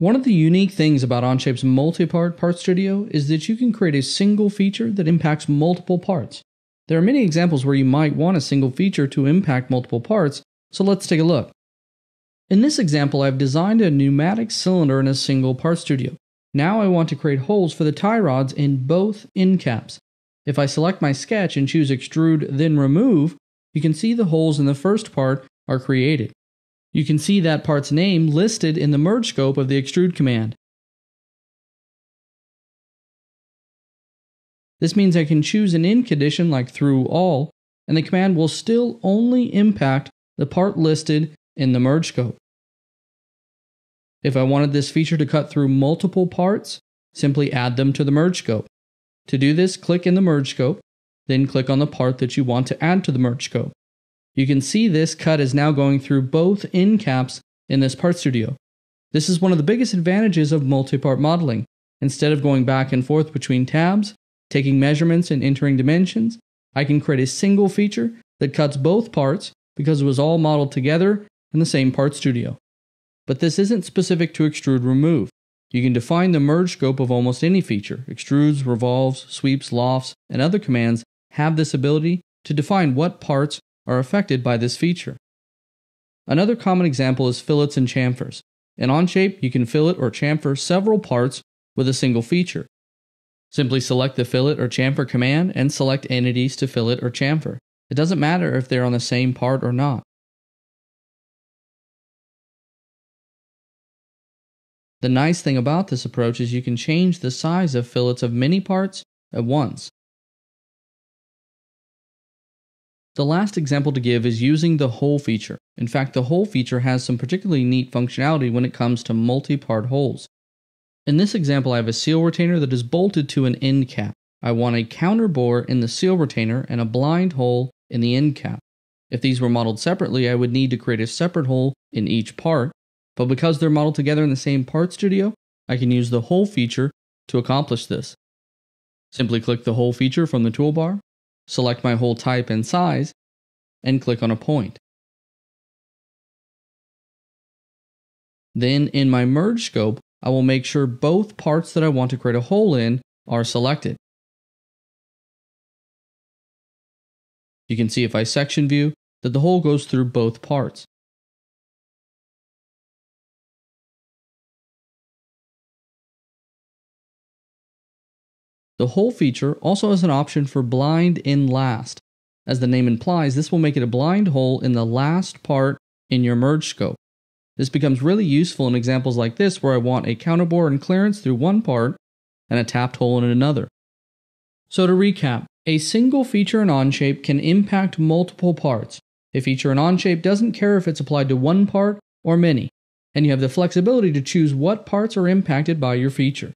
One of the unique things about Onshape's multi-part Part Studio is that you can create a single feature that impacts multiple parts. There are many examples where you might want a single feature to impact multiple parts, so let's take a look. In this example, I've designed a pneumatic cylinder in a single Part Studio. Now I want to create holes for the tie rods in both end caps. If I select my sketch and choose Extrude, then Remove, you can see the holes in the first part are created. You can see that part's name listed in the merge scope of the Extrude command. This means I can choose an end condition like through all, and the command will still only impact the part listed in the merge scope. If I wanted this feature to cut through multiple parts, simply add them to the merge scope. To do this, click in the merge scope, then click on the part that you want to add to the merge scope. You can see this cut is now going through both end caps in this Part Studio. This is one of the biggest advantages of multi-part modeling. Instead of going back and forth between tabs, taking measurements and entering dimensions, I can create a single feature that cuts both parts because it was all modeled together in the same Part Studio. But this isn't specific to Extrude Remove. You can define the merge scope of almost any feature. Extrudes, revolves, sweeps, lofts, and other commands have this ability to define what parts are affected by this feature. Another common example is fillets and chamfers. In Onshape, you can fillet or chamfer several parts with a single feature. Simply select the fillet or chamfer command and select entities to fillet or chamfer. It doesn't matter if they're on the same part or not. The nice thing about this approach is you can change the size of fillets of many parts at once. The last example to give is using the hole feature. In fact, the hole feature has some particularly neat functionality when it comes to multi-part holes. In this example, I have a seal retainer that is bolted to an end cap. I want a counter bore in the seal retainer and a blind hole in the end cap. If these were modeled separately, I would need to create a separate hole in each part, but because they're modeled together in the same Part Studio, I can use the hole feature to accomplish this. Simply click the hole feature from the toolbar, select my hole type and size, and click on a point. Then in my merge scope, I will make sure both parts that I want to create a hole in are selected. You can see if I section view that the hole goes through both parts. The hole feature also has an option for blind in last. As the name implies, this will make it a blind hole in the last part in your merge scope. This becomes really useful in examples like this where I want a counterbore and clearance through one part and a tapped hole in another. So to recap, a single feature in Onshape can impact multiple parts. A feature in Onshape doesn't care if it's applied to one part or many, and you have the flexibility to choose what parts are impacted by your feature.